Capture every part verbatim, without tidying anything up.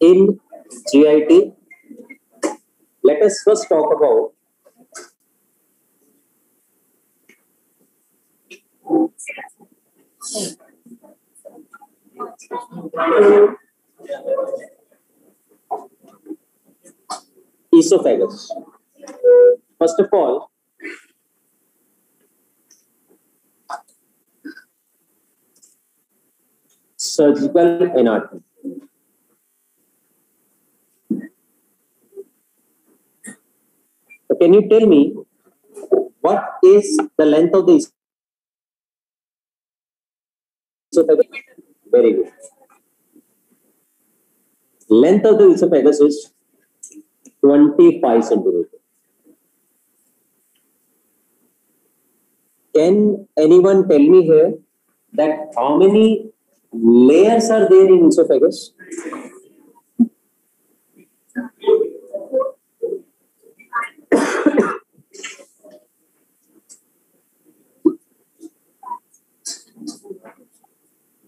in G I T. Let us first talk about esophagus. First of all, surgical anatomy. So can you tell me what is the length of the esophagus? Very good. Length of the esophagus is twenty-five centimeters. Can anyone tell me here that how many layers are there in esophagus?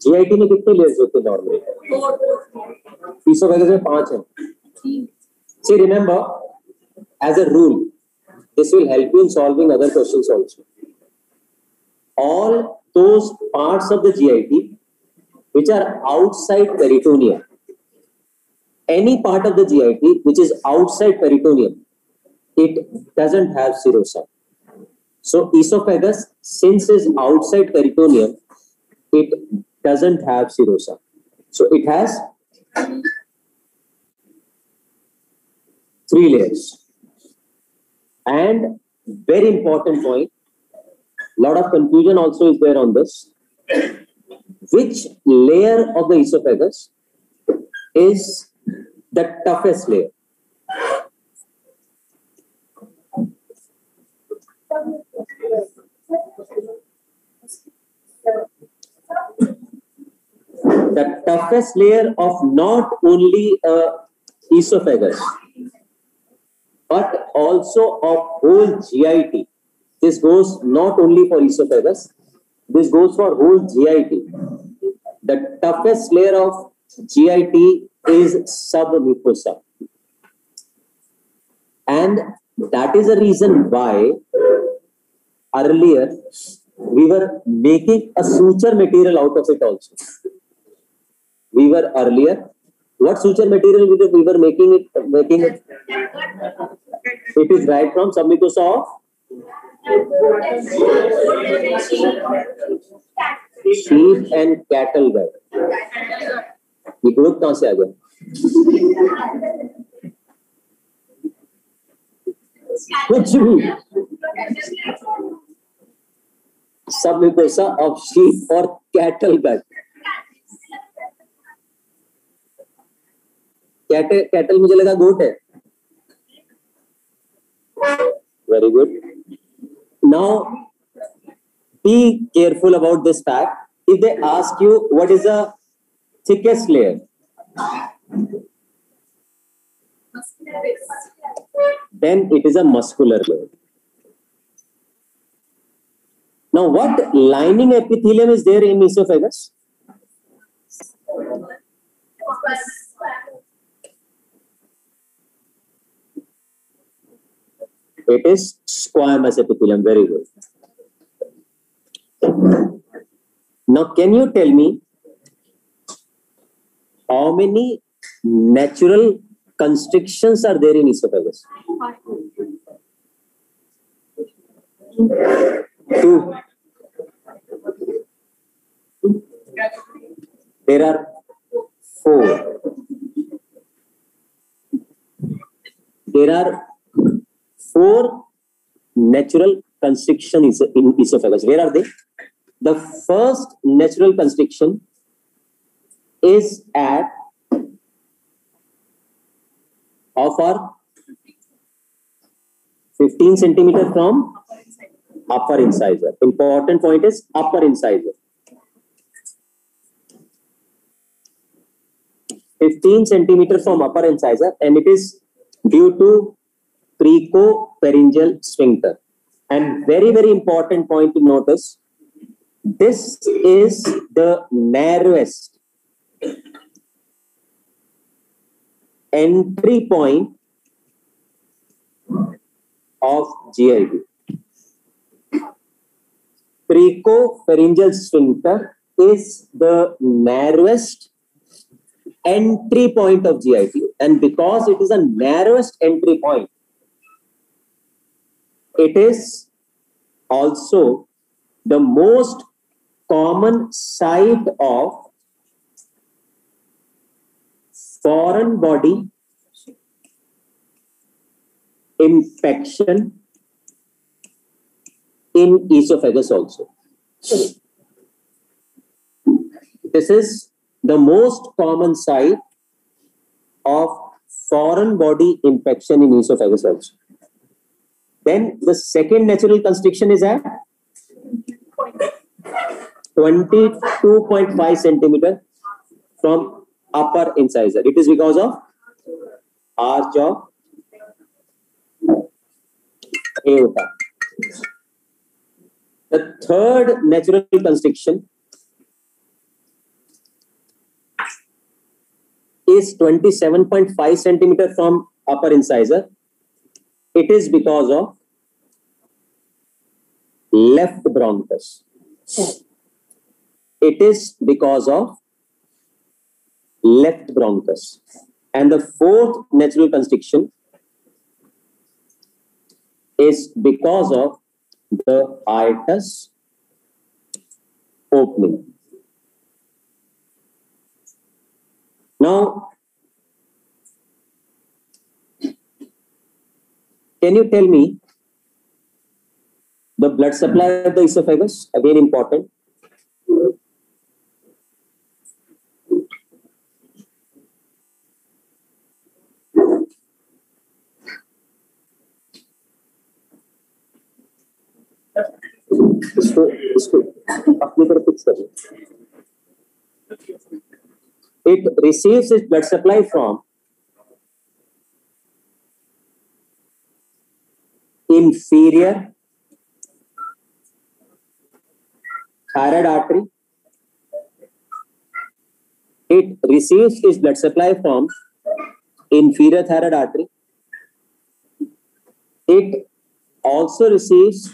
G I T में कितने layers होते हैं normally? Esophagus में पांच हैं. See, remember, as a rule, this will help you in solving other questions also. All those parts of the G I T which are outside peritoneum, any part of the G I T which is outside peritoneum, it doesn't have zero sum. So esophagus, since is outside peritoneum, it doesn't have zero sum. So it has three layers. And very important point, lot of confusion also is there on this. Which layer of the esophagus is the toughest layer? The toughest layer of not only uh, esophagus, but also of whole G I T. This goes not only for esophagus, this goes for whole G I T. The toughest layer of G I T is submucosa. And that is the reason why earlier we were making a suture material out of it also. We were earlier, what suture material we were making it? Making it? It is right from submucosa of sheep and cattle guard. ये group कहाँ से आ गया? कुछ भी. Submucosa of sheep or cattle guard. Cattle, cattle मुझे लगा goat है. Very good. Now, be careful about this fact. If they ask you what is the thickest layer, then it is a muscular layer. Now, what lining epithelium is there in esophagus? It is squamous epithelium. Very good. Now, can you tell me how many natural constrictions are there in esophagus? Two. There are four. There are four natural constriction is in esophagus. Where are they? The first natural constriction is at how far? fifteen centimeters from upper incisor. Important point is upper incisor. fifteen centimeters from upper incisor, and it is due to cricopharyngeal sphincter. And very, very important point to notice, this is the narrowest entry point of G I B. Cricopharyngeal sphincter is the narrowest entry point of G I B, and because it is the narrowest entry point, it is also the most common site of foreign body infection in esophagus also. This is the most common site of foreign body infection in esophagus also. Then the second natural constriction is at twenty-two point five centimeter from upper incisor. It is because of arch of aorta. The third natural constriction is twenty-seven point five centimeter from upper incisor. It is because of left bronchus. It is because of left bronchus. And the fourth natural constriction is because of the hiatus opening. Now, can you tell me the blood supply of the esophagus? Again, important. इसको इसको अपनी तरफ fix करो. It receives its blood supply from inferior thyroid artery. It receives its blood supply from inferior thyroid artery. It also receives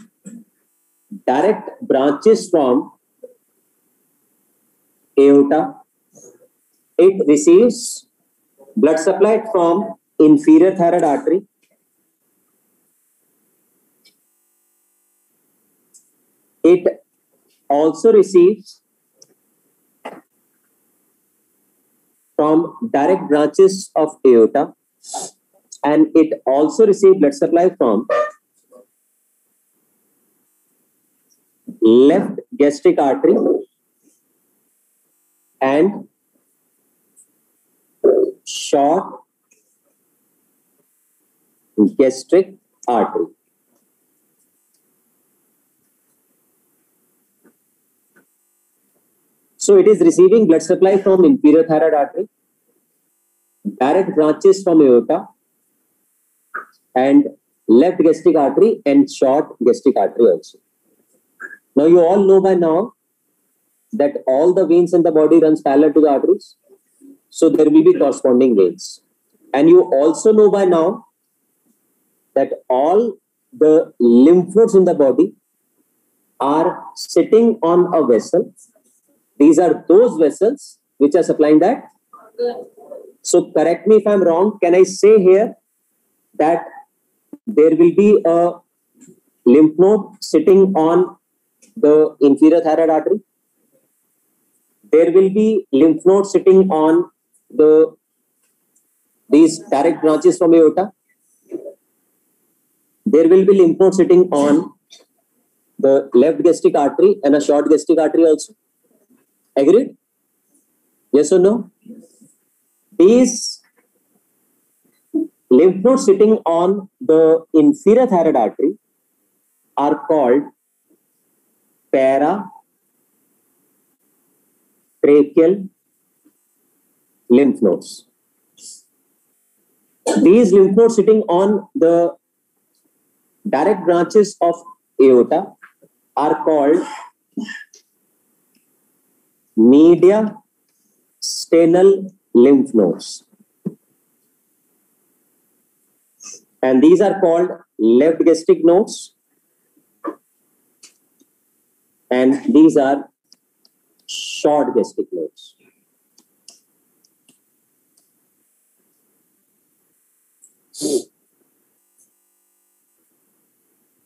direct branches from aorta. It receives blood supply from inferior thyroid artery. It also receives from direct branches of aorta, and it also receives blood supply from left gastric artery and short gastric artery. So it is receiving blood supply from inferior thyroid artery, direct branches from aorta and left gastric artery and short gastric artery also. Now, you all know by now that all the veins in the body runs parallel to the arteries. So, there will be corresponding veins. And you also know by now that all the lymph nodes in the body are sitting on a vessel. These are those vessels which are supplying that. So, correct me if I'm wrong. Can I say here that there will be a lymph node sitting on the inferior thyroid artery? There will be lymph nodes sitting on the these direct branches from aorta. There will be lymph nodes sitting on the left gastric artery and a short gastric artery also. Agreed? Yes or no? These lymph nodes sitting on the inferior thyroid artery are called paratracheal lymph nodes. These lymph nodes sitting on the direct branches of aorta are called mediastinal lymph nodes. And these are called left gastric nodes. And these are short gastric nodes.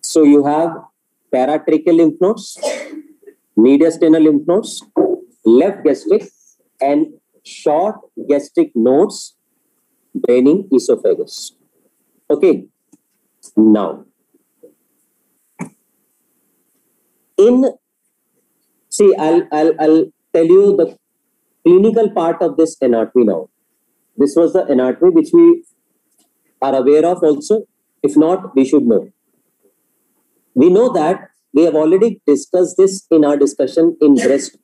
So you have paratracheal lymph nodes, mediastinal lymph nodes, left gastric and short gastric nodes draining esophagus. Okay. Now, in see, I'll, I'll, I'll tell you the clinical part of this anatomy now. This was the anatomy which we are aware of also. If not, we should know. We know that we have already discussed this in our discussion in breast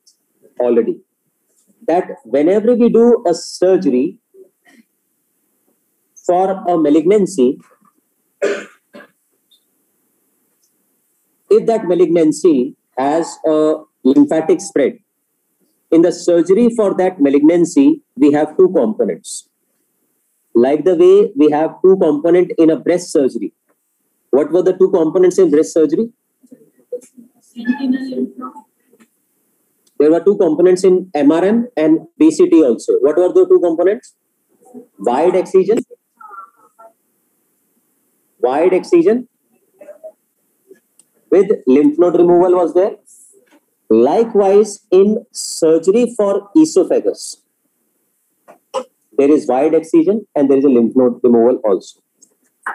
already. That whenever we do a surgery for a malignancy, if that malignancy has a lymphatic spread, in the surgery for that malignancy, we have two components. Like the way we have two components in a breast surgery. What were the two components in breast surgery? There were two components in M R M and B C T also. What were the two components? Wide excision. Wide excision with lymph node removal was there. Likewise, in surgery for esophagus, there is wide excision and there is a lymph node removal also.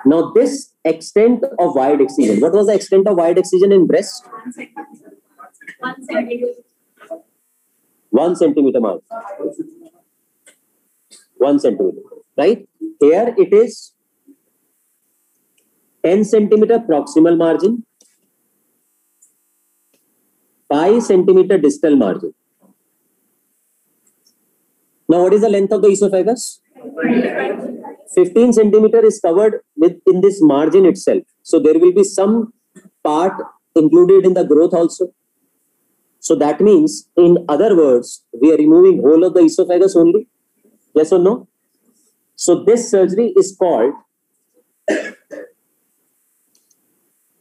Now, this extent of wide excision, what was the extent of wide excision in breast? One centimeter. One centimeter. One centimeter mark. One centimeter, right? Here it is ten centimeter proximal margin, five centimeter distal margin. Now, what is the length of the esophagus? fifteen centimeter is covered within this margin itself. So, there will be some part included in the growth also. So, that means, in other words, we are removing whole of the esophagus only. Yes or no? So, this surgery is called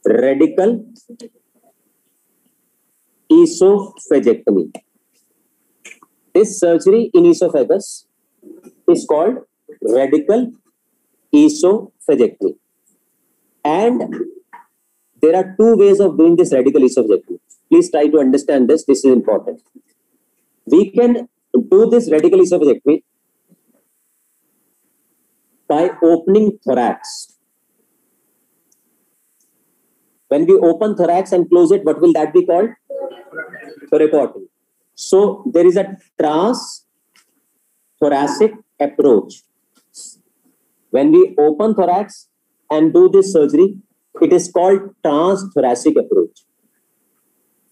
radical esophagectomy. This surgery in esophagus is called radical esophagectomy. And there are two ways of doing this radical esophagectomy. Please try to understand this. This is important. We can do this radical esophagectomy by opening thorax. When we open thorax and close it, what will that be called? Thoracotomy. So, there is a trans-thoracic approach. When we open thorax and do this surgery, it is called trans-thoracic approach.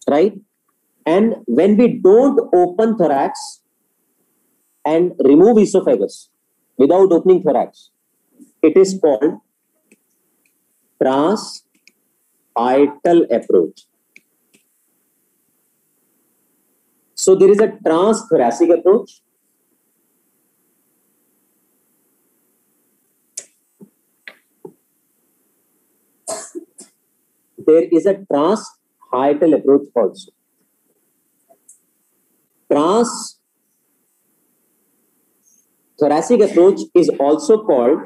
Right? And when we don't open thorax and remove esophagus without opening thorax, it is called trans-hiatal approach. So, there is a trans-thoracic approach. There is a trans-hiatal approach also. Trans-thoracic approach is also called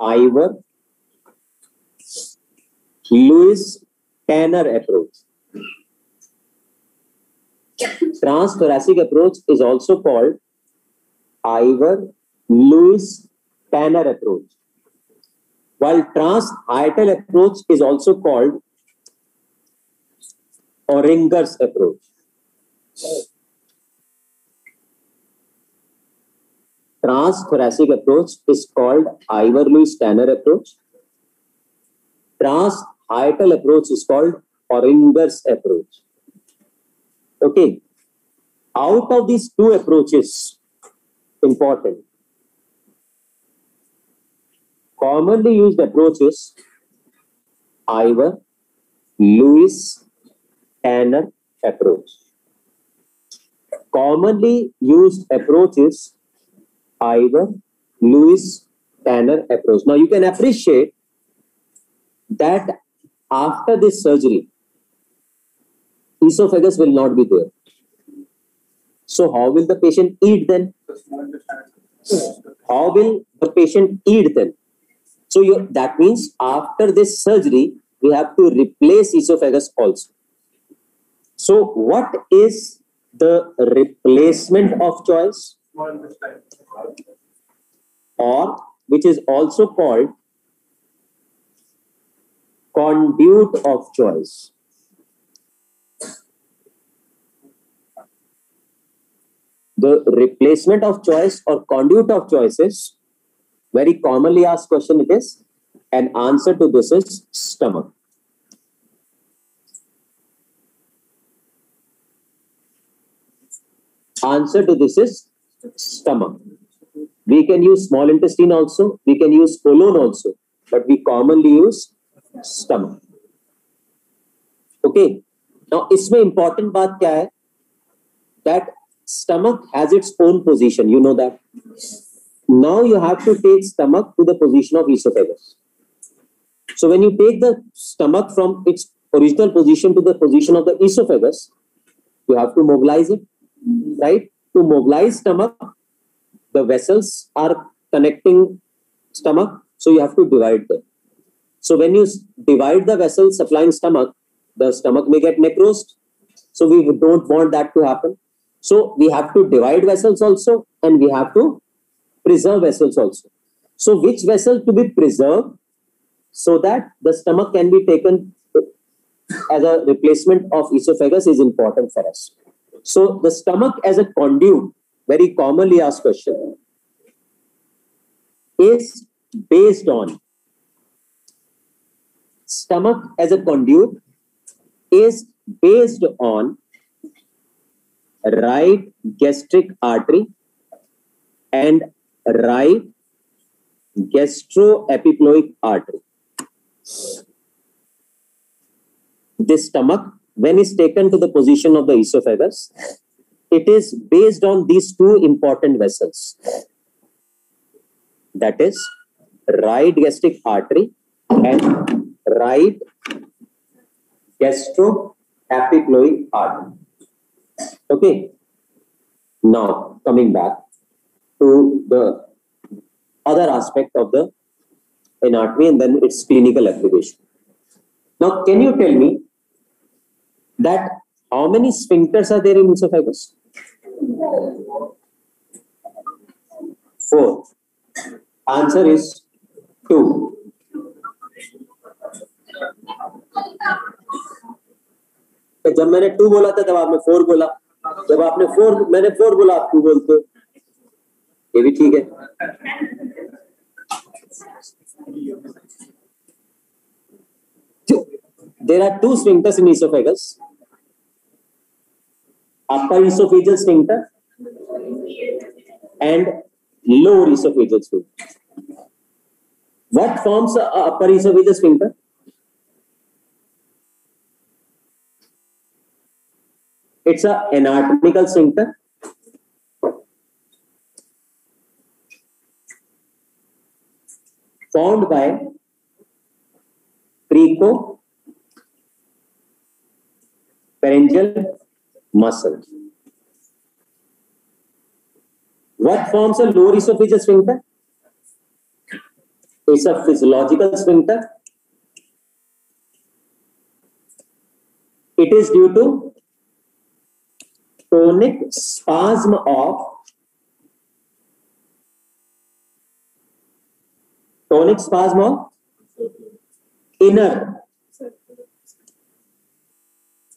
Ivor Lewis Tanner approach. Trans-thoracic approach is also called Ivor Lewis Tanner approach, while trans-hiatal approach is also called Orringer's approach. Trans-thoracic approach is called Ivor Lewis Tanner approach. Trans-hiatal approach is called Orringer's approach. Okay, out of these two approaches, important, commonly used approaches, Ivor Lewis Tanner approach. Commonly used approaches, Ivor Lewis Tanner approach. Now you can appreciate that after this surgery, esophagus will not be there. So how will the patient eat then? How will the patient eat then? So you, that means after this surgery, we have to replace esophagus also. So what is the replacement of choice? Or which is also called conduit of choice. The replacement of choice or conduit of choice is very commonly asked question. It is an answer to this is stomach. Answer to this is stomach. We can use small intestine also. We can use colon also. But we commonly use stomach. Okay. Now, इसमें important बात क्या है? That stomach has its own position. You know that. Now you have to take stomach to the position of esophagus. So when you take the stomach from its original position to the position of the esophagus, you have to mobilize it, right? To mobilize stomach, the vessels are connecting stomach, so you have to divide them. So when you divide the vessels supplying stomach, the stomach may get necrosed. So we don't want that to happen. So we have to divide vessels also, and we have to preserve vessels also. So which vessel to be preserved so that the stomach can be taken as a replacement of esophagus is important for us. So the stomach as a conduit, very commonly asked question, is based on stomach as a conduit is based on right gastric artery and right gastroepiploic artery. This stomach, when it's taken to the position of the esophagus, it is based on these two important vessels. That is right gastric artery and right gastroepiploic artery. Okay. Now, coming back to the other aspect of the anatomy and then its clinical application. Now, can you tell me that how many sphincters are there in esophagus? Four. Answer is two. जब मैंने two बोला था तब आपने four बोला, जब आपने four मैंने four बोला आप two बोलते हो, ये भी ठीक है. There are two sphincters in esophagus. Upper esophageal sphincter and lower esophageal sphincter. What forms a upper esophageal sphincter? It's an anatomical sphincter. Formed by cricopharyngeal muscle. What forms a lower esophageal sphincter? It's a physiological sphincter. It is due to tonic spasm of tonic spasm of inner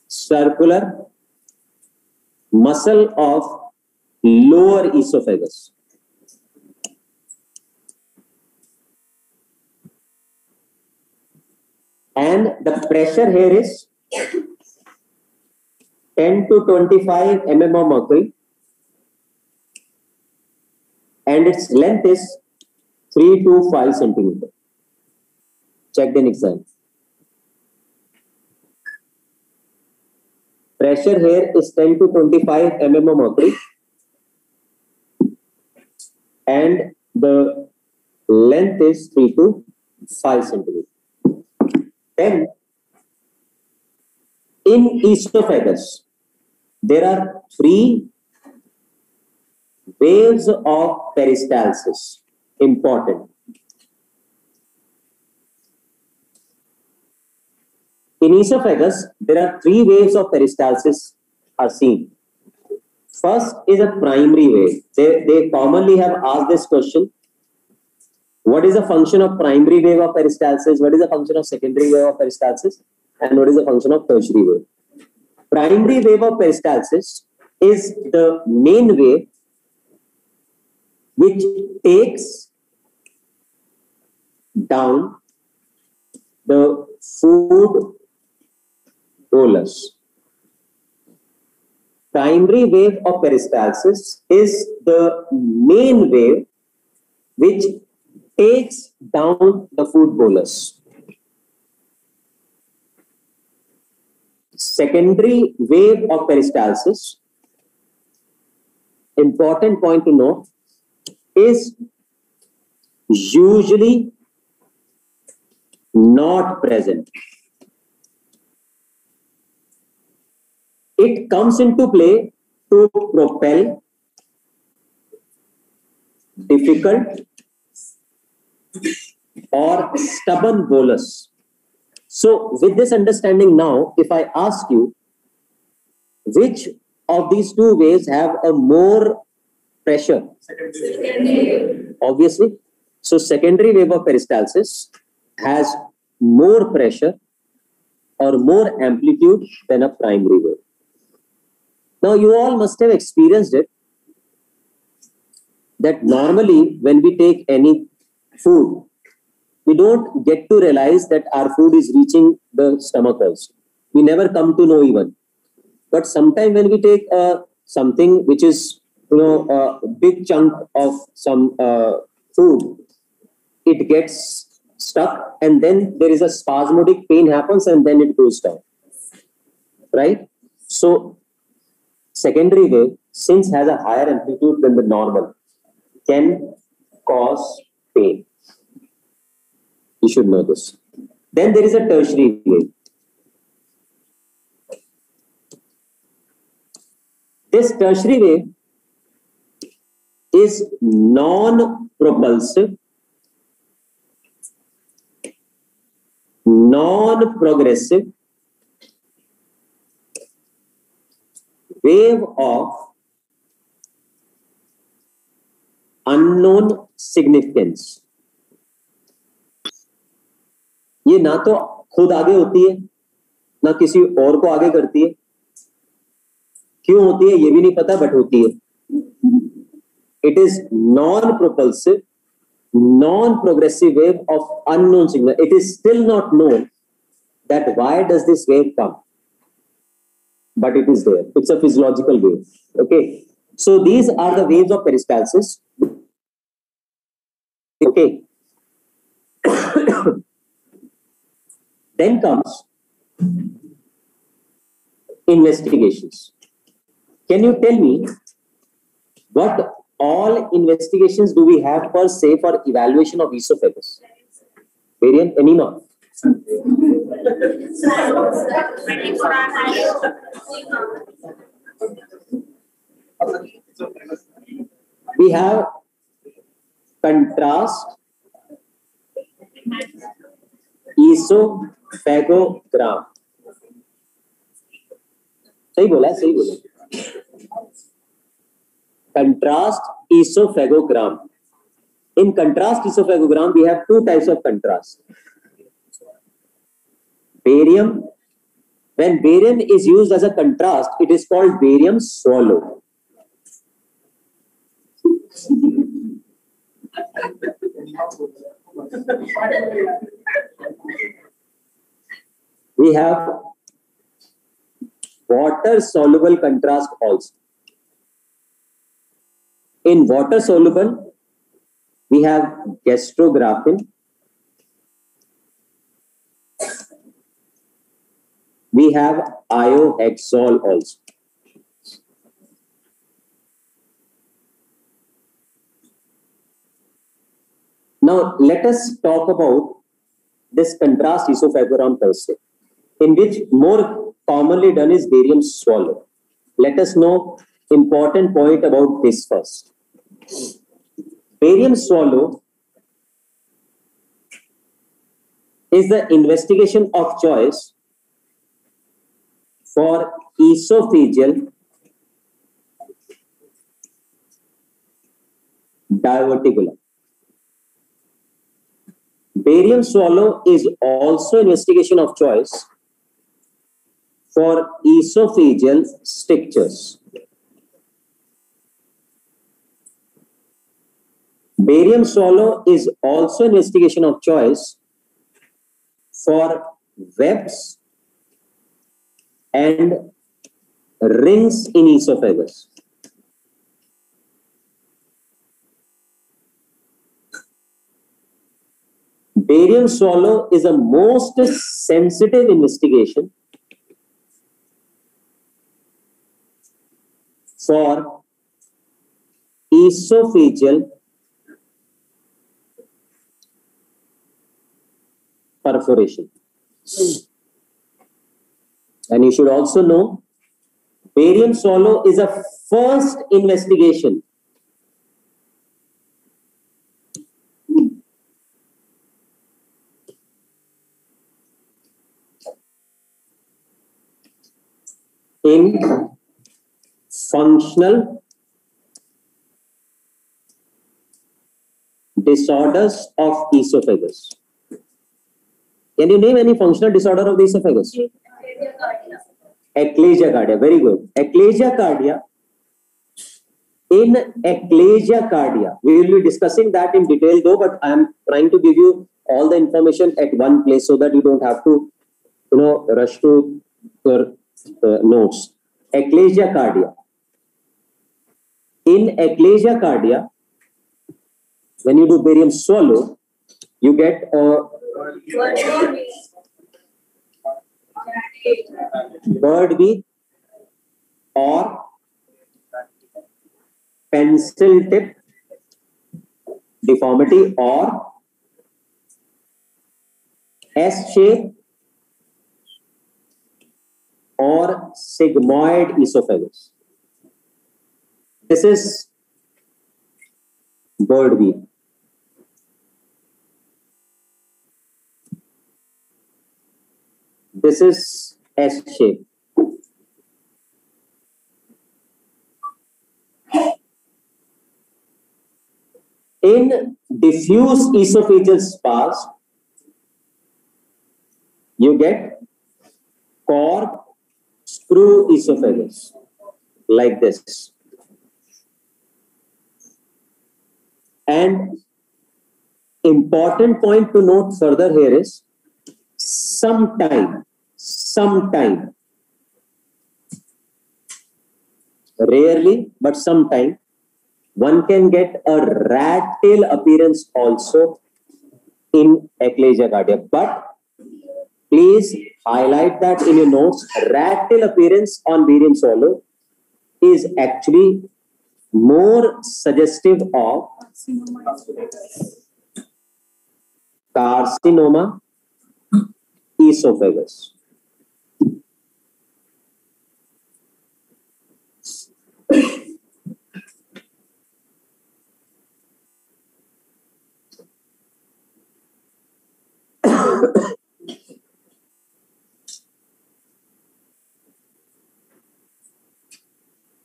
circular muscle of lower esophagus. And the pressure here is ten to twenty-five millimeters of mercury, and its length is three to five centimeters. Check the exam. Pressure here is ten to twenty-five millimeters of mercury, and the length is three to five centimeters. Then in esophagus, there are three waves of peristalsis, important. In esophagus, there are three waves of peristalsis are seen. First is a primary wave. They, they commonly have asked this question. What is the function of primary wave of peristalsis? What is the function of secondary wave of peristalsis? And what is the function of tertiary wave? Primary wave of peristalsis is the main wave which takes down the food rollers. Primary wave of peristalsis is the main wave which takes down the food bolus. Secondary wave of peristalsis, important point to note, is usually not present. It comes into play to propel difficult or stubborn bolus. So with this understanding now, if I ask you which of these two waves have a more pressure? Secondary. Obviously. So secondary wave of peristalsis has more pressure or more amplitude than a primary wave. Now you all must have experienced it, that normally when we take any food, we don't get to realize that our food is reaching the stomach also. We never come to know even. But sometimes when we take uh, something which is, you know, a big chunk of some uh, food, it gets stuck, and then there is a spasmodic pain happens, and then it goes down, right? So secondary wave, since has a higher amplitude than the normal, can cause pain. You should know this. Then there is a tertiary wave. This tertiary wave is non-propulsive, non-progressive wave of unknown significance. ये ना तो खुद आगे होती है, ना किसी और को आगे करती है, क्यों होती है ये भी नहीं पता, बट होती है. It is non-propulsive, non-progressive wave of unknown signal. It is still not known that why does this wave come, but it is there. It's a physiological wave. Okay. So these are the waves of peristalsis. Okay. Then comes investigations. Can you tell me what all investigations do we have per se for evaluation of esophagus? Variant enema. We have contrast, esophagogram. सही बोला, सही बोला. Contrast esophagogram. In contrast esophagogram, we have two types of contrast. Barium. When barium is used as a contrast, it is called barium swallow. We have water soluble contrast also. In water soluble, we have gastrographin. We have iohexol also. Now, let us talk about this contrast esophagogram per se, in which more commonly done is barium swallow. Let us know important point about this first. Barium swallow is the investigation of choice for esophageal diverticulum. Barium swallow is also investigation of choice for esophageal strictures. Barium swallow is also investigation of choice for webs and rings in esophagus. Barium swallow is the most sensitive investigation for esophageal perforation. And you should also know, barium swallow is a first investigation in functional disorders of esophagus. Can you name any functional disorder of the esophagus? Ecclesiacardia. Very good. Ecclesiacardia. In ecclesiacardia, we will be discussing that in detail though, but I am trying to give you all the information at one place so that you don't have to, you know, rush through your Uh, notes. Ecclesiacardia. In ecclesiacardia, when you do barium swallow, you get a birdweed or pencil tip deformity or S-shape or sigmoid esophagus. This is birdweed. This is S shape. In diffuse esophageal spasms, you get cork through esophagus, like this. And important point to note further here is, sometime, sometime, rarely, but sometime, one can get a rat tail appearance also in ecclesiacardia. But please highlight that in your notes. Rat tail appearance on barium swallow is actually more suggestive of carcinoma esophagus.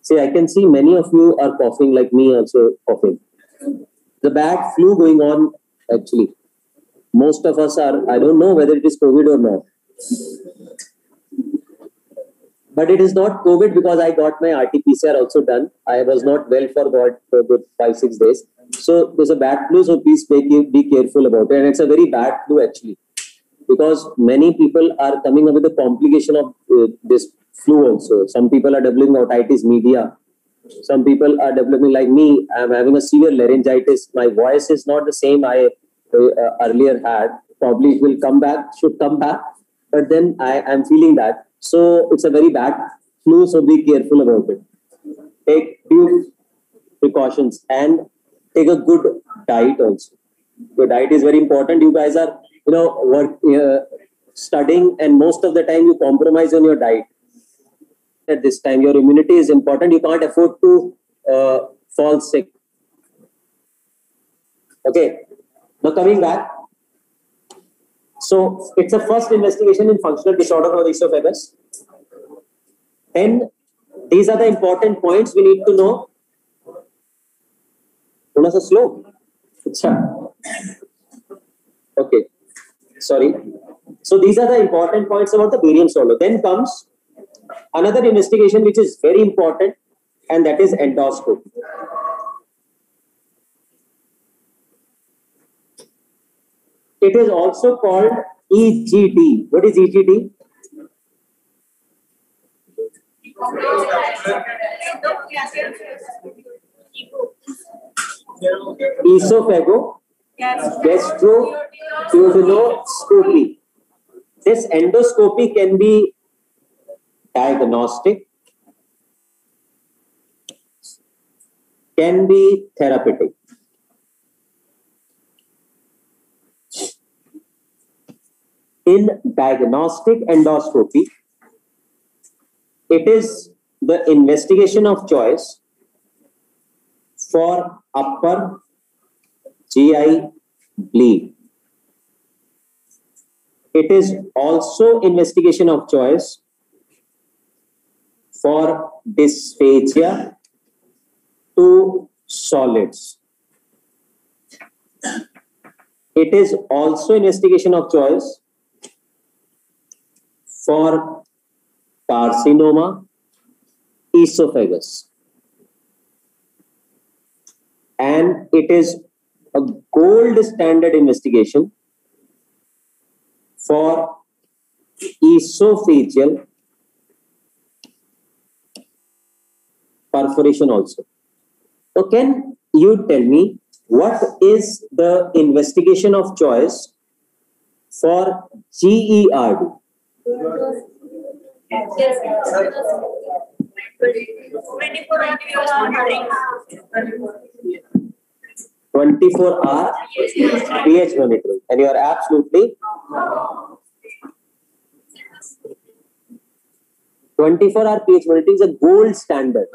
See, I can see many of you are coughing, like me also coughing. The bad flu going on, actually. Most of us are, I don't know whether it is COVID or not. But it is not COVID because I got my R T P C R also done. I was not well for God for good five, six days. So there's a bad flu, so please be careful about it. And it's a very bad flu, actually. Because many people are coming up with a complication of uh, this flu also. Some people are developing otitis media. Some people are developing, like me, I'm having a severe laryngitis. My voice is not the same I uh, uh, earlier had. Probably it will come back, should come back. But then I am feeling that. So it's a very bad flu, so be careful about it. Take few precautions and take a good diet also. So diet is very important. You guys are, you know, work, uh, studying, and most of the time you compromise on your diet. At this time, your immunity is important. You can't afford to uh, fall sick. Okay. Now coming back. So it's a first investigation in functional disorder of esophagus. And these are the important points we need to know. Thoda sa slow. Achha. Okay. Sorry. So these are the important points about the barium swallow. Then comes another investigation which is very important, and that is endoscopy. It is also called E G D. What is E G D? Esophago gastroduodenoscopy. This endoscopy can be diagnostic, can be therapeutic. In diagnostic endoscopy, it is the investigation of choice for upper G I bleed. It is also investigation of choice for dysphagia to solids. It is also investigation of choice for carcinoma, esophagus. And it is a gold standard investigation for esophageal perforation also. So can you tell me what is the investigation of choice for GERD? twenty-four hour pH monitoring, and you are absolutely twenty-four hour pH monitoring is a gold standard.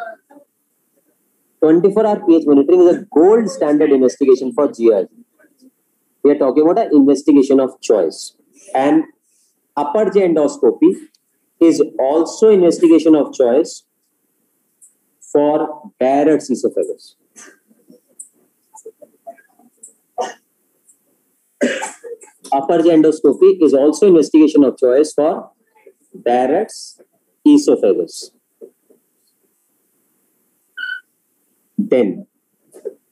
twenty-four hour pH monitoring is a gold standard investigation for G E R D. We are talking about an investigation of choice. And upper G endoscopy is also investigation of choice for Barrett's esophagus. Upper G endoscopy is also investigation of choice for Barrett's esophagus. Then,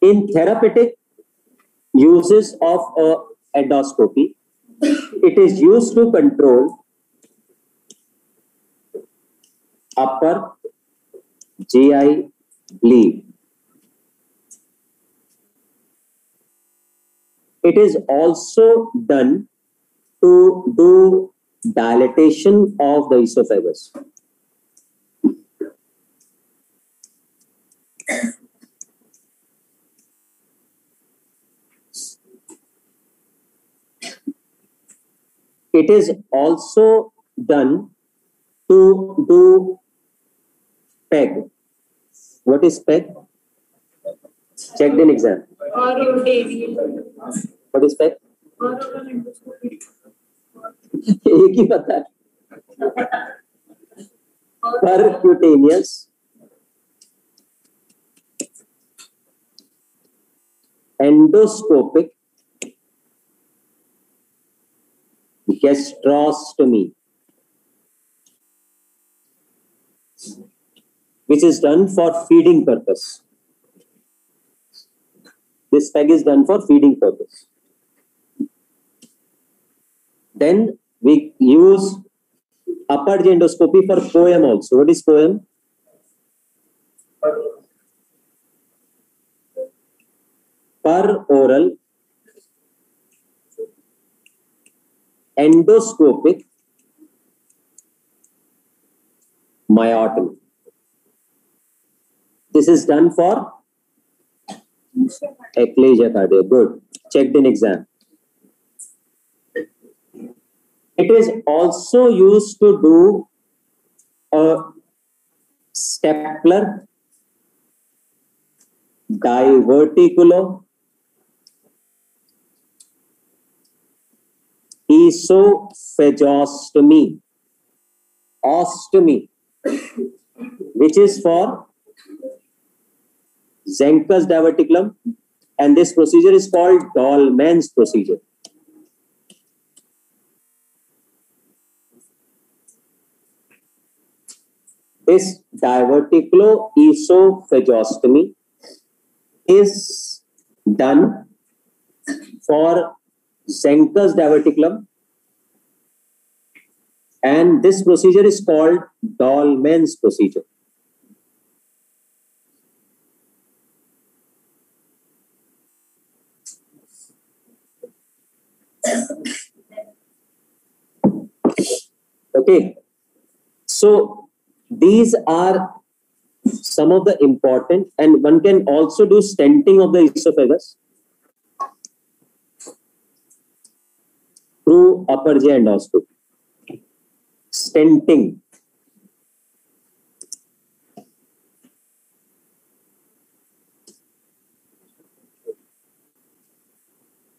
in therapeutic uses of uh, endoscopy, it is used to control upper G I bleed. It is also done to do dilatation of the esophagus. It is also done to do PEG. What is PEG? Checked in exam. What is PEG? Percutaneous endoscopic gastrostomy, which is done for feeding purpose. This PEG is done for feeding purpose. Then we use upper G endoscopy for POEM also. What is POEM? Per oral endoscopic myotomy. This is done for achalasia cardia. Good. checked in exam. It is also used to do a stapler, diverticulo, esophagostomy, ostomy, which is for Zenker's diverticulum, and this procedure is called Dohlman's procedure. This diverticulo esophagostomy is done for Zenker's diverticulum, and this procedure is called Dohlman's procedure. Okay, so these are some of the important, and one can also do stenting of the esophagus through upper J endoscopy. Stenting.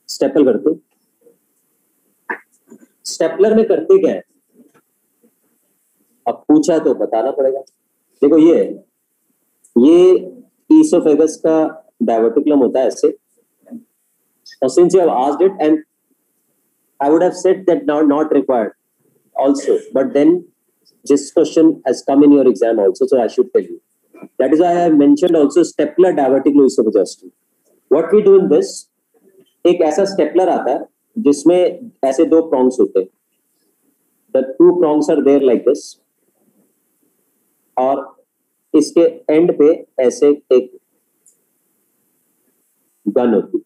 Staple करते हैं. Stapler में करते क्या है? अब पूछा तो बताना पड़ेगा. देखो ये ये ईसोफेगस का डायवर्टिकुलम होता है ऐसे. और since you have asked it and I would have said that now not required also but then this question has come in your exam also so I should tell you that is I have mentioned also stapler diverticulo oesophagus. What we do in this, एक ऐसा stapler आता है जिसमें ऐसे दो prongs होते हैं. The two prongs are there like this, और इसके एंड पे ऐसे एक गन होती.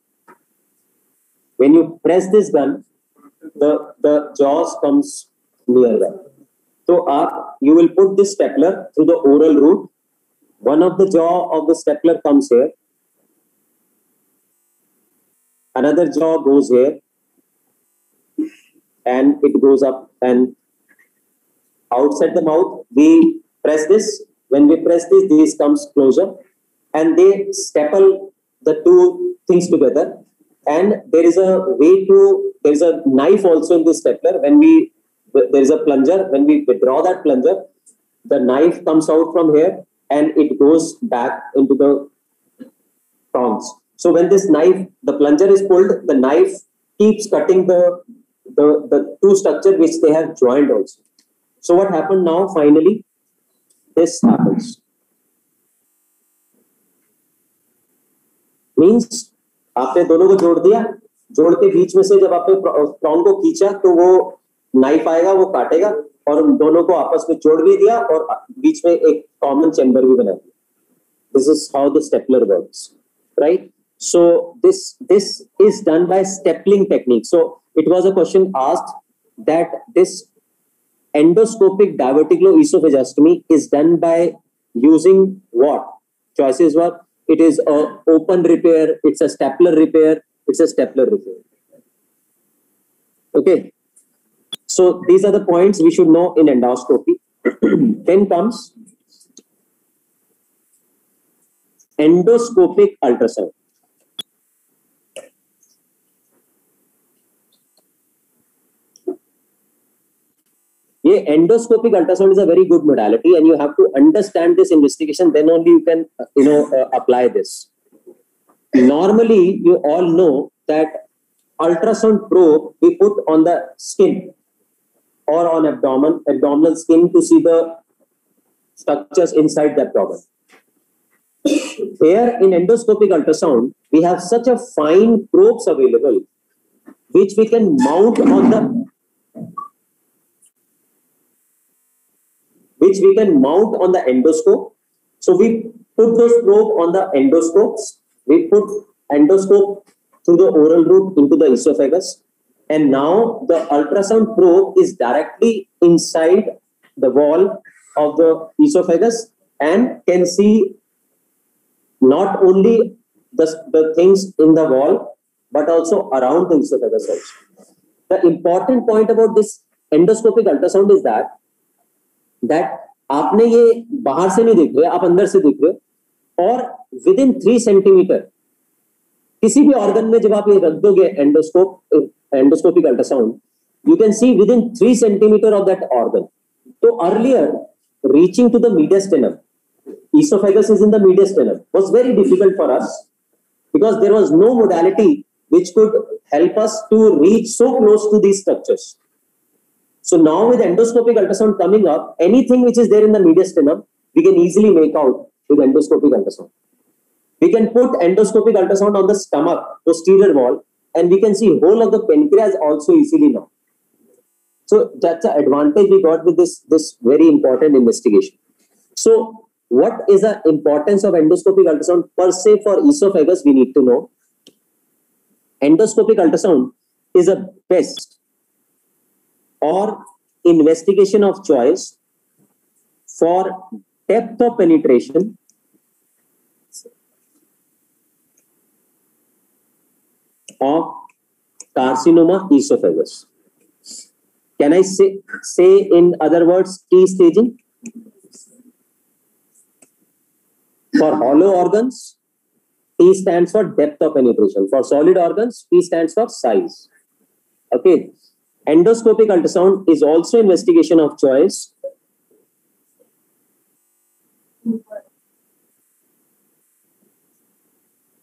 When you press this gun the the jaws comes near that. तो आप you will put this stapler through the oral route. One of the jaw of the stapler comes here, another jaw goes here, and it goes up and outside the mouth. We press this. When we press this, this comes closer, and they staple the two things together. And there is a way to. There is a knife also in this stapler. When we there is a plunger. When we withdraw that plunger, the knife comes out from here, and it goes back into the prongs. So when this knife, the plunger is pulled, the knife keeps cutting the. The the two structure which they have joined also. So what happened now? Finally, this happens. Means आपने दोनों को जोड़ दिया. जोड़ के बीच में से जब आपने prong को खींचा तो वो knife आएगा, वो काटेगा, और दोनों को आपस में जोड़ भी दिया और बीच में एक common chamber भी बना दिया. This is how the stapler works, right? So this this is done by stapling technique. So it was a question asked that this endoscopic diverticulo esophagostomy is done by using what? Choices were it is a open repair, it's a stapler repair, it's a stapler repair. Okay, so these are the points we should know in endoscopy. Then comes endoscopic ultrasound. Ye endoscopic ultrasound is a very good modality, and you have to understand this investigation. Then only you can, you know, uh, apply this. Normally, you all know that ultrasound probe we put on the skin or on abdomen, abdominal skin to see the structures inside the abdomen. Here in endoscopic ultrasound, we have such a fine probes available, which we can mount on the. Which we can mount on the endoscope. So we put those probe on the endoscopes. We put endoscope through the oral route into the esophagus, and now the ultrasound probe is directly inside the wall of the esophagus and can see not only the the things in the wall but also around the esophagus also. The important point about this endoscopic ultrasound is that that आपने ये बाहर से नहीं देख रहे, आप अंदर से देख रहे और within three सेंटीमीटर किसी भी organ में जब आप ये रख दोगे endoscope endoscopic ultrasound, you can see within three centimetre of that organ. So earlier reaching to the mediastinum, esophagus is in the mediastinum, was very difficult for us because there was no modality which could help us to reach so close to these structures. So now with endoscopic ultrasound coming up, anything which is there in the mediastinum, we can easily make out with endoscopic ultrasound. We can put endoscopic ultrasound on the stomach, posterior wall, and we can see whole of the pancreas also easily now. So that's the advantage we got with this, this very important investigation. So what is the importance of endoscopic ultrasound per se for esophagus? We need to know. Endoscopic ultrasound is a best or investigation of choice for depth of penetration of carcinoma esophagus. Can I say, say in other words, T staging? For hollow organs, T stands for depth of penetration. For solid organs, T stands for size. Okay. Endoscopic ultrasound is also investigation of choice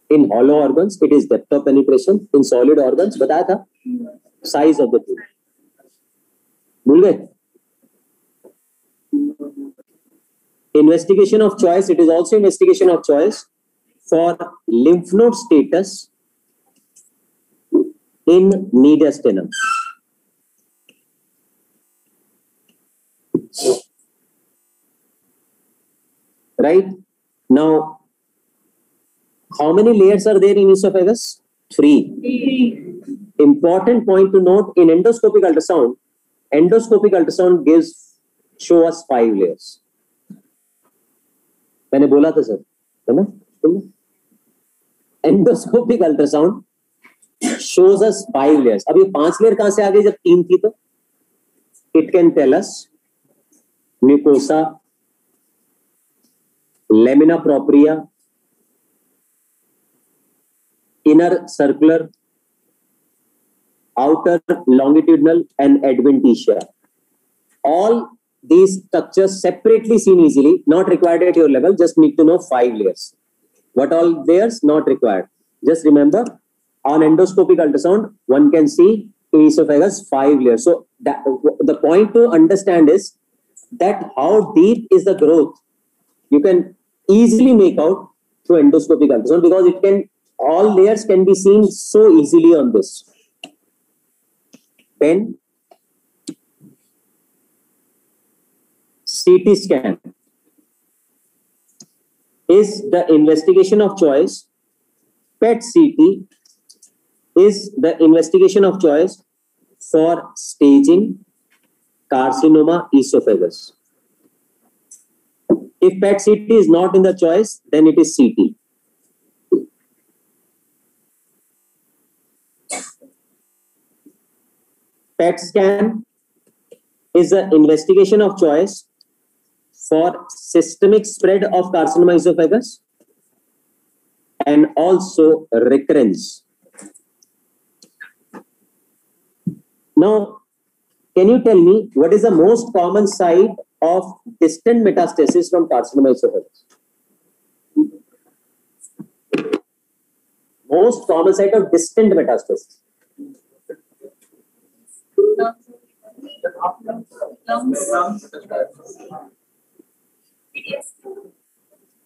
in hollow organs. It is depth of penetration in solid organs. Bata tha size of the tube. Bhul gaye. Investigation of choice, it is also investigation of choice for lymph node status in mediastinum. Right? Now, how many layers are there in esophagus? Three. Important point to note, in endoscopic ultrasound, endoscopic ultrasound gives, show us five layers. मैंने बोला था sir, है ना? Endoscopic ultrasound shows us five layers. अब ये पांच layer कहाँ से आ गए जब तीन थी तो? It can tell us mucosa, lamina propria, inner circular, outer longitudinal, and adventitia. All these structures separately seen easily, not required at your level, just need to know five layers. What all layers? Not required. Just remember, on endoscopic ultrasound, one can see in esophagus five layers. So that, the point to understand is that how deep is the growth, you can easily make out through endoscopic ultrasound because it can, all layers can be seen so easily on this. Then, C T scan is the investigation of choice. P E T C T is the investigation of choice for staging carcinoma esophagus. If P E T C T is not in the choice, then it is C T. P E T scan is the investigation of choice for systemic spread of carcinoma esophagus and also recurrence. Now, can you tell me what is the most common site of distant metastasis from carcinoma esophagus? Most common site of distant metastasis.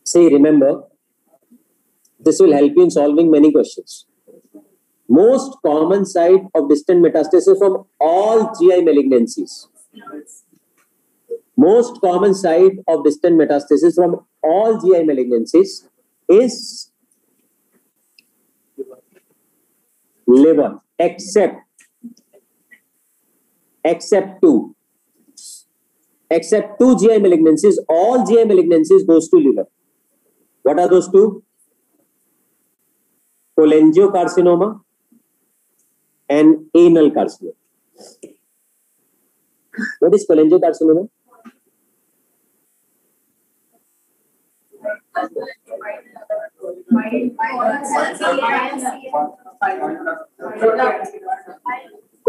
See, remember, this will help you in solving many questions. Most common site of distant metastasis from all G I malignancies. Most common site of distant metastasis from all G I malignancies is liver, except, except two. Except two G I malignancies, all G I malignancies goes to liver. What are those two? Cholangiocarcinoma and anal carcinoma. What is cholangiocarcinoma?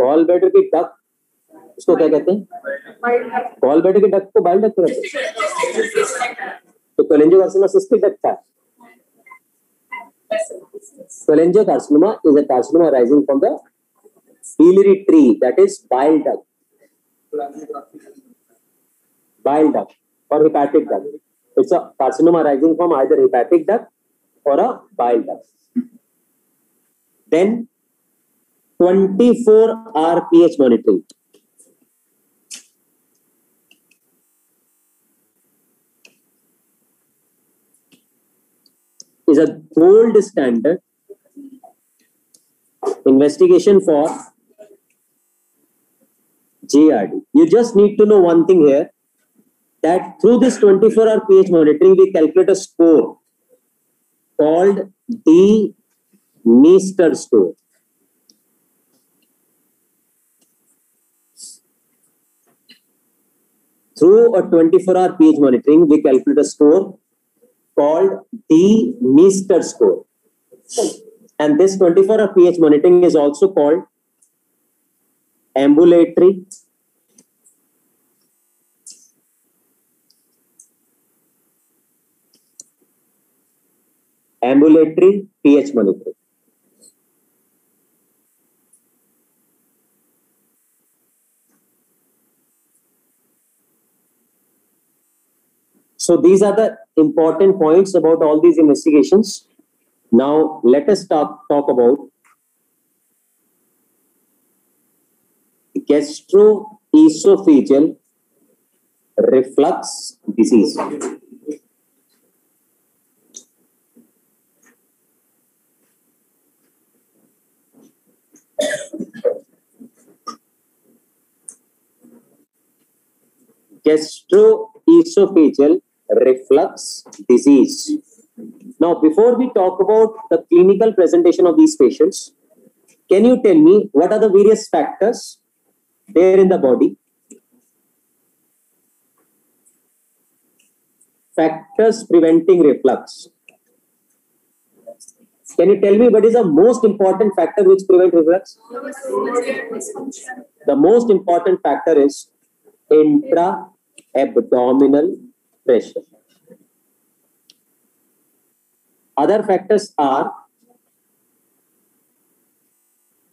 Gall bladder की duct इसको क्या कहते हैं? Gall bladder की duct को bile duct कहते हैं. तो cholangiocarcinoma cystic duct था. Cholangiocarcinoma is a carcinoma arising from the biliary tree, that is bile duct, bile duct or hepatic duct. It's a carcinoma arising from either hepatic duct or a bile duct. Then twenty-four hour pH monitoring. Is a gold standard investigation for G R D. You just need to know one thing here, that through this twenty-four hour pH monitoring, we calculate a score called the Meister score. Through a twenty-four hour pH monitoring, we calculate a score called the Meister score. And this twenty-four hour pH monitoring is also called ambulatory ambulatory pH monitoring. So these are the important points about all these investigations. Now let us talk, talk about gastroesophageal reflux disease. Gastroesophageal reflux disease. Now, before we talk about the clinical presentation of these patients, can you tell me what are the various factors there in the body? Factors preventing reflux. Can you tell me what is the most important factor which prevents reflux? The most important factor is intra-abdominal pressure. Other factors are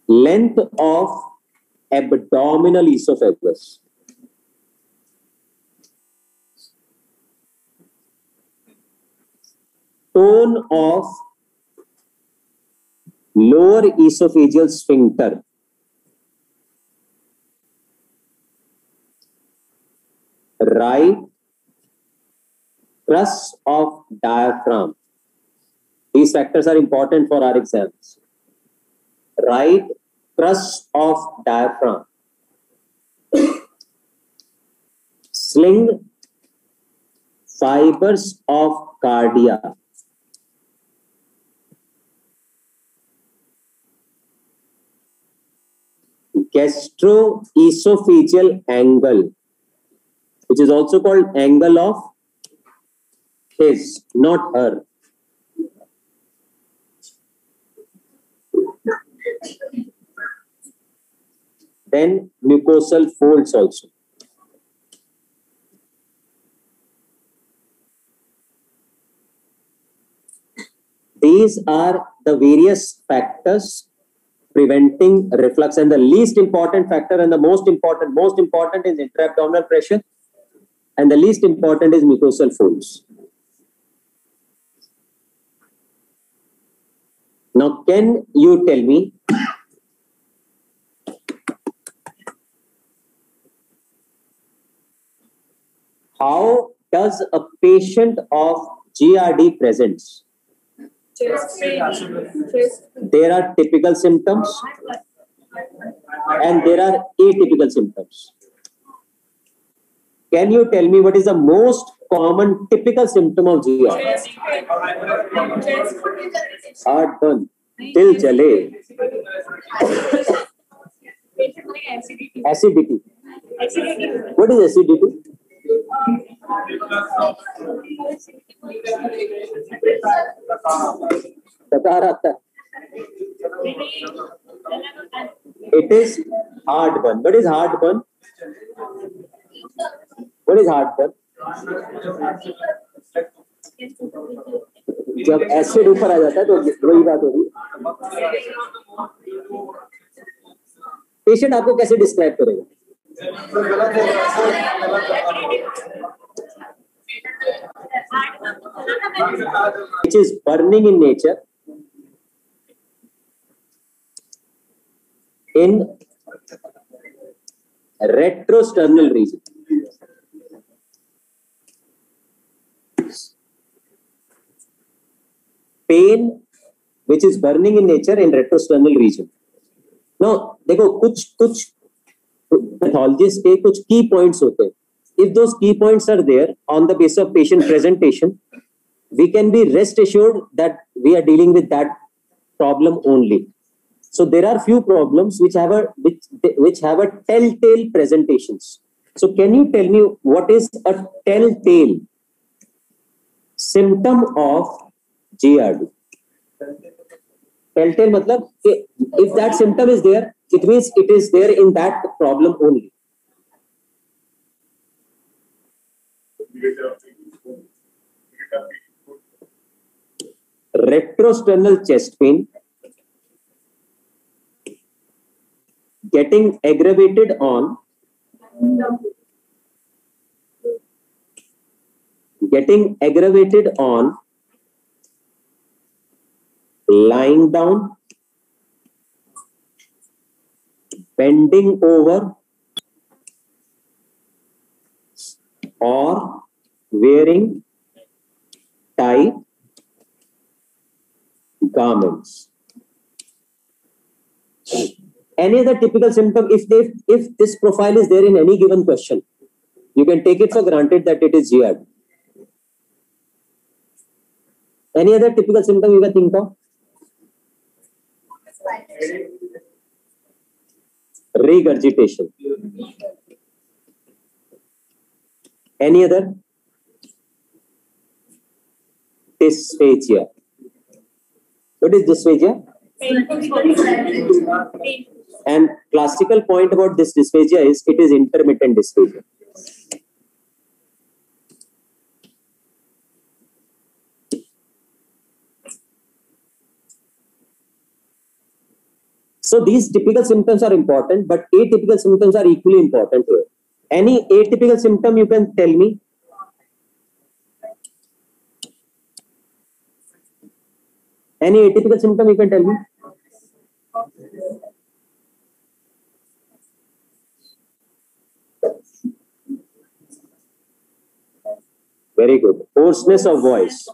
length of abdominal esophagus. Tone of lower esophageal sphincter. Right crust of diaphragm. These factors are important for our exams. Right crust of diaphragm. Sling fibers of cardia. Gastroesophageal angle, which is also called angle of his, not her. Then mucosal folds also. These are the various factors preventing reflux, and the least important factor and the most important, most important is intra-abdominal pressure, and the least important is mucosal folds. Now, can you tell me how does a patient of G R D presents? There are typical symptoms and there are atypical symptoms. Can you tell me what is the most common typical symptom of G R D? Heart burn, dil jale. Acidity. Acidity. Acidity. What is acidity? It is heartburn. What is heartburn? What is heartburn? जब acid ऊपर आ जाता है तो वही बात होगी। Patient आपको कैसे डिस्क्राइब करेगा? Which is burning in nature, in retrosternal region. Pain which is burning in nature in retrosternal region. Now, देखो कुछ कुछ pathologists के कुछ key points होते हैं. If those key points are there on the basis of patient presentation, we can be rest assured that we are dealing with that problem only. So there are few problems which have a which which have a telltale presentations. So can you tell me what is a telltale symptom of G R D? Telltale matlab if that symptom is there, it means it is there in that problem only. Retrosternal chest pain getting aggravated on getting aggravated on lying down, bending over, or wearing tight garments. Any other typical symptom, if they if this profile is there in any given question, you can take it for granted that it is G R D. Any other typical symptom you can think of? Regurgitation. Any other? Dysphagia. What is dysphagia? And classical point about this dysphagia is it is intermittent dysphagia. So these typical symptoms are important, but atypical symptoms are equally important here. Any atypical symptom you can tell me? Any atypical symptom you can tell me? Very good. Hoarseness of voice.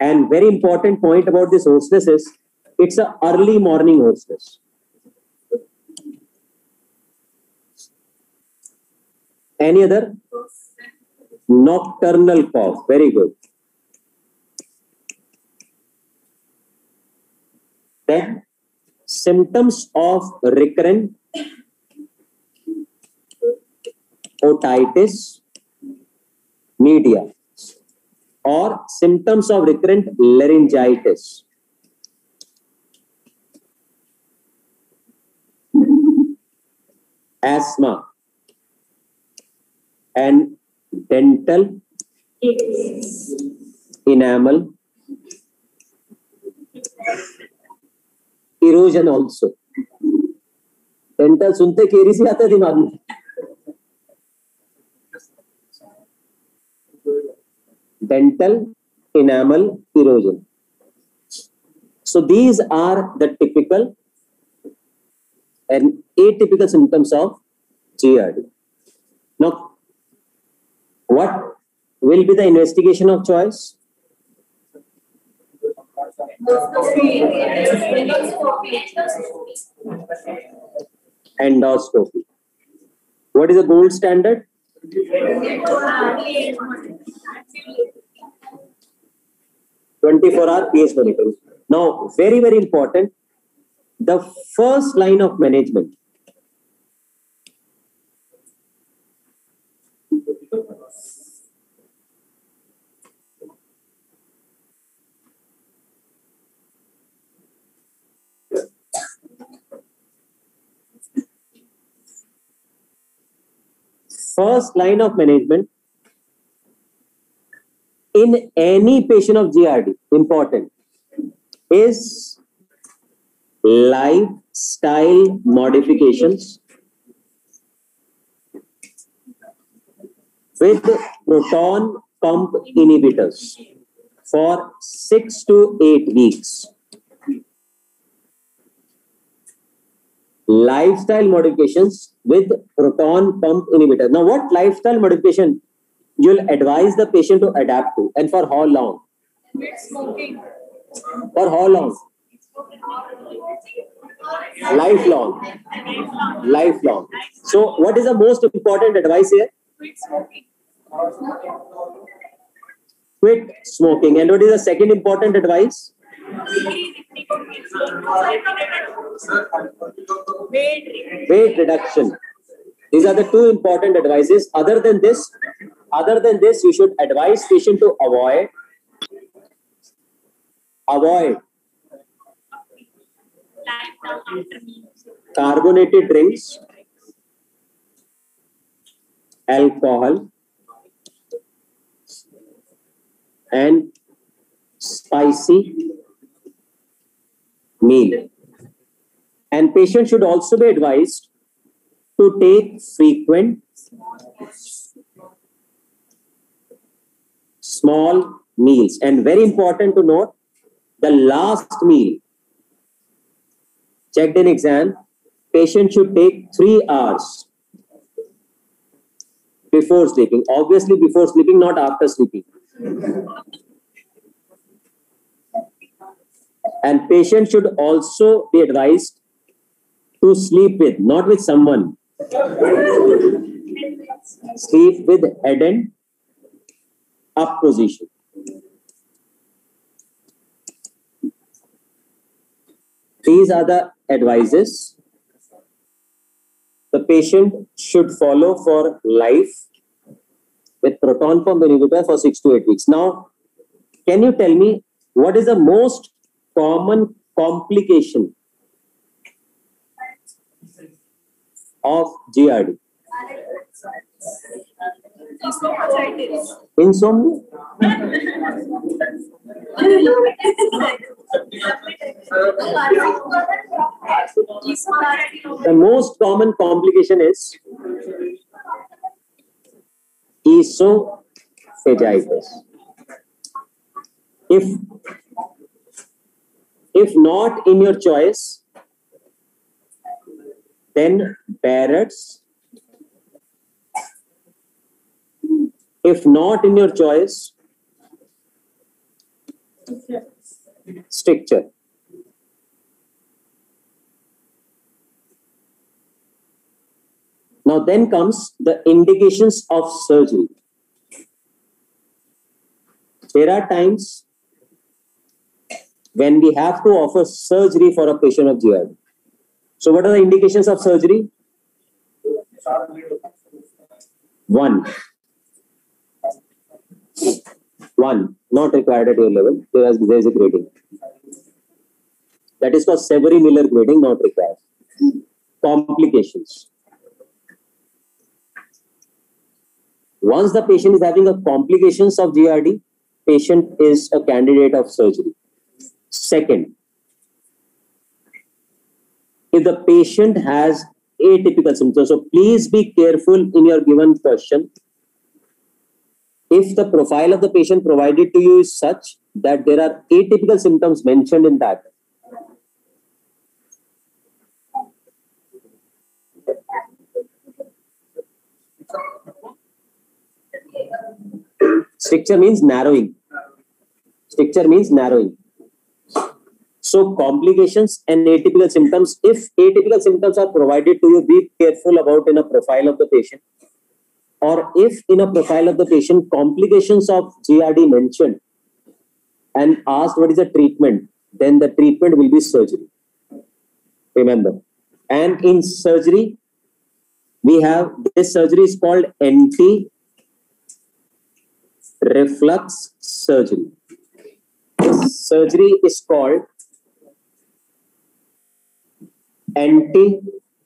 And very important point about this hoarseness is it's an early morning hoarseness. Any other? Nocturnal cough. Very good. Then symptoms of recurrent otitis media or symptoms of recurrent laryngitis. Asthma and dental enamel erosion also. Dental सुनते केरी से आता है दिमाग में. Dental enamel erosion. So these are the typical and atypical symptoms of G R D. Now, what will be the investigation of choice? Endoscopy. What is the gold standard? twenty-four hour P H monitoring. Now, very, very important. The first line of management first line of management in any patient of G R D, important, is lifestyle modifications with proton pump inhibitors for six to eight weeks. Lifestyle modifications with proton pump inhibitor. Now, what lifestyle modification you'll advise the patient to adapt to, and for how long? Smoking. For how long? Lifelong. Lifelong. So, what is the most important advice here? Quit smoking. Quit smoking. And what is the second important advice? Weight reduction. These are the two important advices. Other than this, other than this, you should advise patient to avoid, avoid carbonated drinks, alcohol, and spicy meal. And patient should also be advised to take frequent small meals. And very important to note, the last meal checked in exam, patient should take three hours before sleeping. Obviously before sleeping, not after sleeping. And patient should also be advised to sleep with, not with someone, sleep with head and up position. These are the advices the patient should follow for life with proton pump inhibitor for six to eight weeks. Now, can you tell me what is the most common complication of G R D? Insomnia? The most common complication is esophagitis. If, if not in your choice, then Barrett's. If not in your choice, stricture. Now then comes the indications of surgery. There are times when we have to offer surgery for a patient of G R D. So what are the indications of surgery? One. One, not required at your level. There is, there is a grading. That is for Savary-Miller grading, not required. Complications. Once the patient is having a complications of G R D, patient is a candidate of surgery. Second, if the patient has atypical symptoms, so please be careful in your given question. If the profile of the patient provided to you is such that there are atypical symptoms mentioned in that, stricture means narrowing. Stricture means narrowing. So complications and atypical symptoms, if atypical symptoms are provided to you, be careful about in a profile of the patient. Or if in a profile of the patient, complications of G R D mentioned and asked what is the treatment, then the treatment will be surgery. Remember. And in surgery, we have, this surgery is called anti-reflux surgery. This surgery is called anti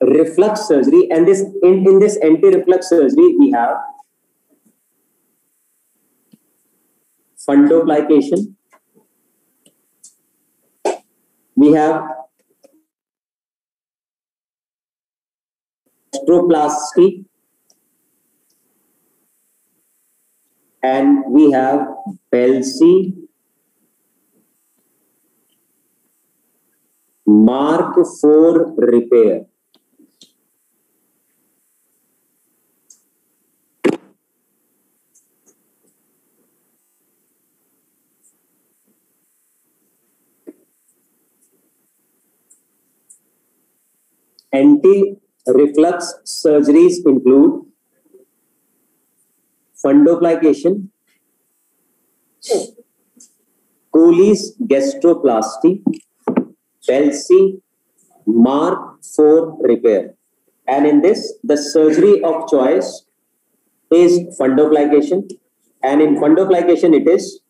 reflux surgery, and this in, in this anti-reflux surgery, we have fundoplication, we have gastroplasty, and we have Belsey Mark four repair. Anti-reflux surgeries include fundoplication, Cooley's gastroplasty, Belsey Mark four repair. And in this, the surgery of choice is fundoplication. And in fundoplication, it is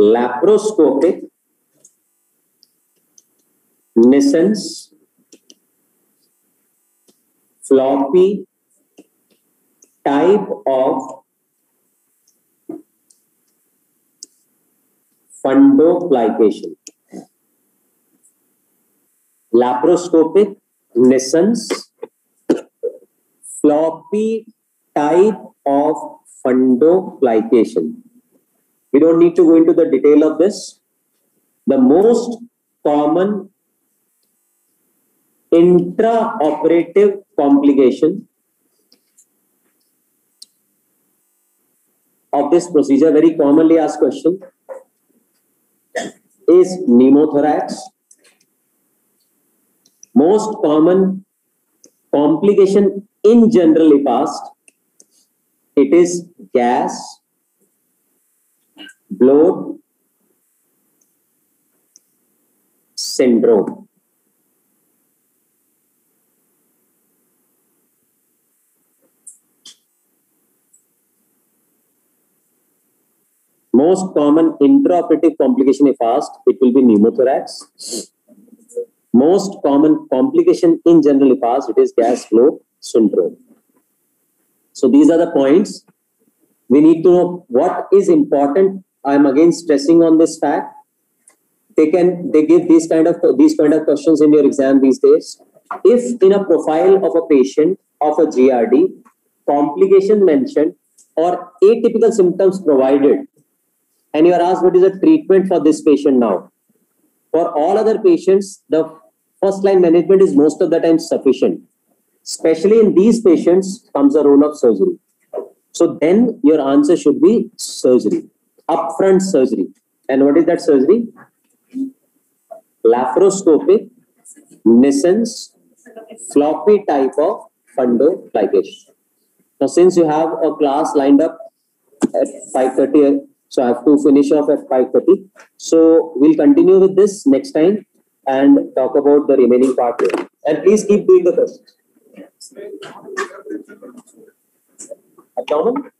laparoscopic, Nissen's, floppy type of fundoplication. Laparoscopic, Nissen's, floppy type of fundoplication. We don't need to go into the detail of this. The most common intraoperative complication of this procedure, very commonly asked question, is pneumothorax. Most common complication in general, if asked, it is gas, bloat syndrome. Most common intraoperative complication, if asked, it will be pneumothorax. Most common complication in general, if asked, it is gas bloat syndrome. So these are the points. We need to know what is important. I am again stressing on this fact. They can they give these kind of these kind of questions in your exam these days. If in a profile of a patient of a G R D, complication mentioned or atypical symptoms provided, and you are asked what is the treatment for this patient now. For all other patients, the first line management is most of the time sufficient. Especially in these patients comes the role of surgery. So then your answer should be surgery, upfront surgery. And what is that surgery? Laparoscopic, Nissen's, floppy type of fundoplication. Now since you have a class lined up at five thirty, so I have to finish off at five thirty. So we'll continue with this next time and talk about the remaining part here. And please keep doing the questions. Abdomen?